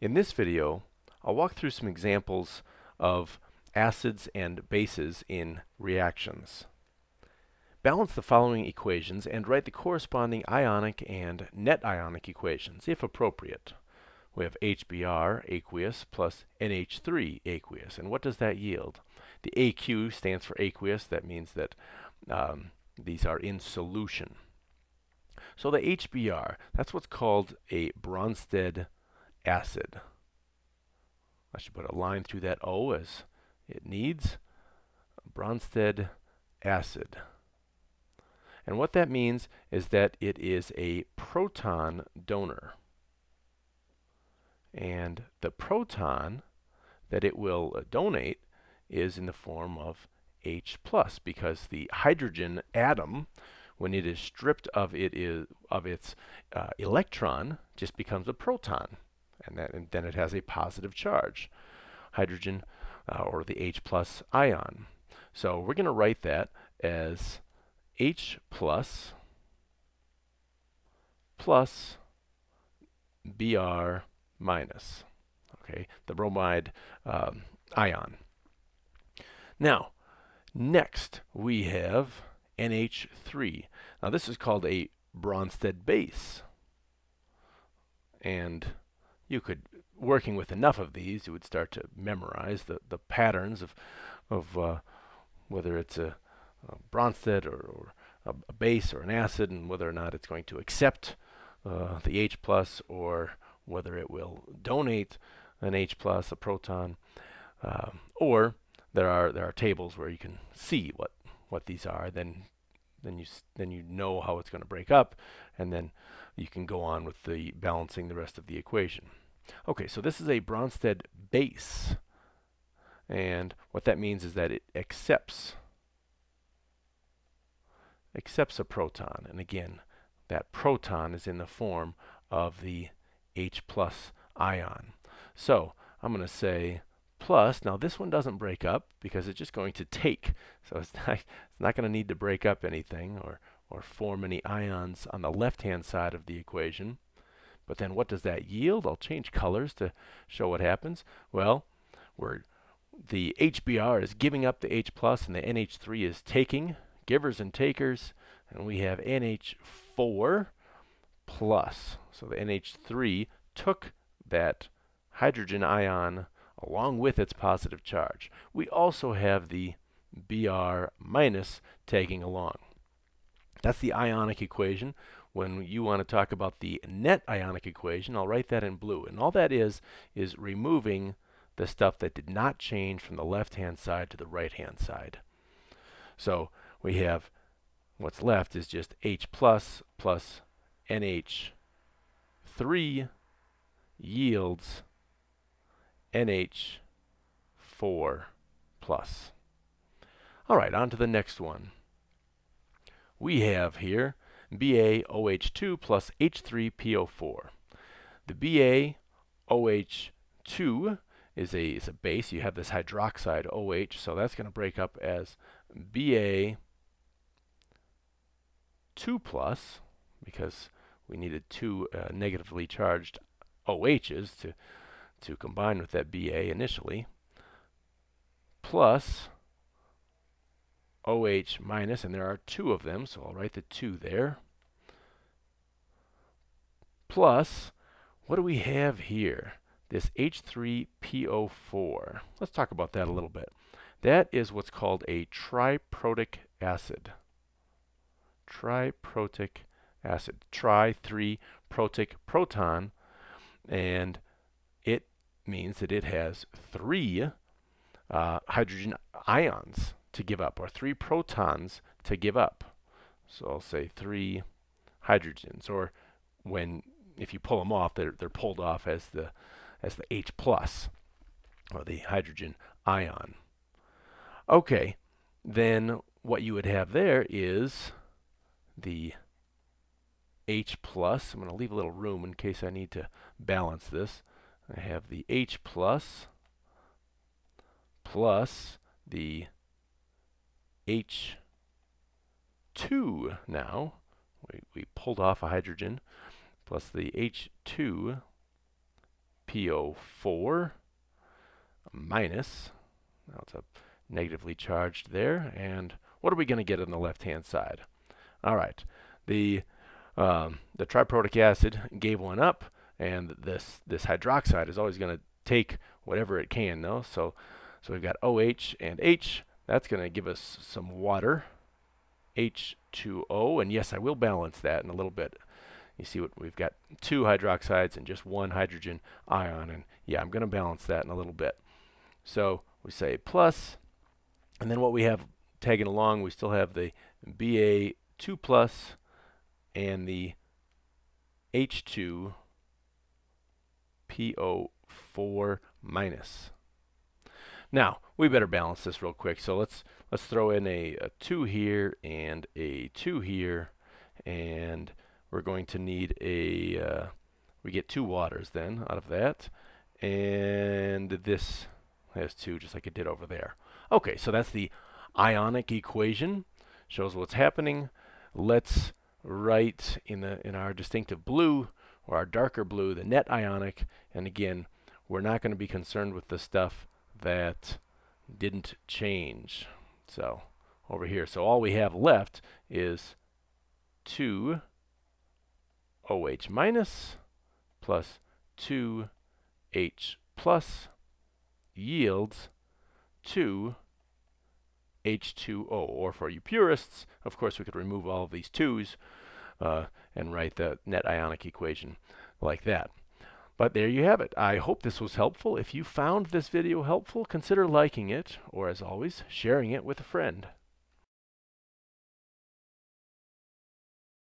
In this video, I'll walk through some examples of acids and bases in reactions. Balance the following equations and write the corresponding ionic and net ionic equations, if appropriate. We have HBr aqueous plus NH3 aqueous, and what does that yield? The AQ stands for aqueous. That means that these are in solution. So the HBr, that's what's called a Brønsted acid. I should put a line through that O as it needs. Brønsted acid. And what that means is that it is a proton donor. And the proton that it will donate is in the form of H+, because the hydrogen atom, when it is stripped of its electron, just becomes a proton, and then it has a positive charge, hydrogen or the H+ ion. So we're going to write that as H+, plus Br minus, okay, the bromide ion. Now, next we have NH3. Now this is called a Brønsted base, and you could, working with enough of these, you would start to memorize the patterns of whether it's a Brønsted or a base or an acid, and whether or not it's going to accept the H plus, or whether it will donate an H plus, a proton, or there are tables where you can see what these are. Then you know how it's going to break up, and then you can go on with the balancing the rest of the equation. Okay, so this is a Brønsted base, and what that means is that it accepts a proton, and again that proton is in the form of the H plus ion. So I'm going to say plus. Now this one doesn't break up because it's just going to take, so it's not going to need to break up anything or form any ions on the left hand side of the equation. But then what does that yield? I'll change colors to show what happens. Well, the HBr is giving up the H plus, and the NH3 is taking, givers and takers, and we have NH4 plus. So the NH3 took that hydrogen ion along with its positive charge. We also have the Br minus tagging along. That's the ionic equation. When you want to talk about the net ionic equation, I'll write that in blue. And all that is removing the stuff that did not change from the left-hand side to the right-hand side. So we have, what's left is just H plus NH3 yields NH4 plus. All right, on to the next one. We have here BaOH2 plus H3PO4. The BaOH2 is a base. You have this hydroxide OH, so that's going to break up as BaOH2 plus, because we needed two negatively charged OHs to combine with that Ba initially, plus OH minus, and there are two of them, so I'll write the two there, plus, what do we have here? This H3PO4. Let's talk about that a little bit. That is what's called a triprotic acid. Triprotic acid. Tri, three, protic, proton, and it means that it has three hydrogen ions to give up, or three protons to give up. So I'll say three hydrogens, or if you pull them off, they're pulled off as the H plus, or the hydrogen ion. Okay, then what you would have there is the H plus. I'm going to leave a little room in case I need to balance this. I have the H plus the H2 now. We pulled off a hydrogen, plus the H2 PO4 minus, now it's up negatively charged there, and what are we going to get on the left-hand side? All right, the triprotic acid gave one up, and this hydroxide is always going to take whatever it can, though. So we've got OH and H. That's going to give us some water, H2O, and yes, I will balance that in a little bit. You see what we've got, two hydroxides and just one hydrogen ion, and yeah, I'm going to balance that in a little bit. So we say plus, and then what we have tagging along, we still have the BA2 plus and the H2PO4 minus. Now we better balance this real quick, so let's throw in a 2 here and a 2 here, and we're going to need a we get 2 waters then out of that, and this has 2 just like it did over there. Okay, so that's the ionic equation, shows what's happening. Let's write in our distinctive blue, or our darker blue, the net ionic, and again we're not going to be concerned with the stuff that didn't change. So over here, so all we have left is 2 OH minus plus 2 H plus yields 2 H2O, or for you purists, of course, we could remove all of these 2's and write the net ionic equation like that. But there you have it. I hope this was helpful. If you found this video helpful, consider liking it, or as always, sharing it with a friend.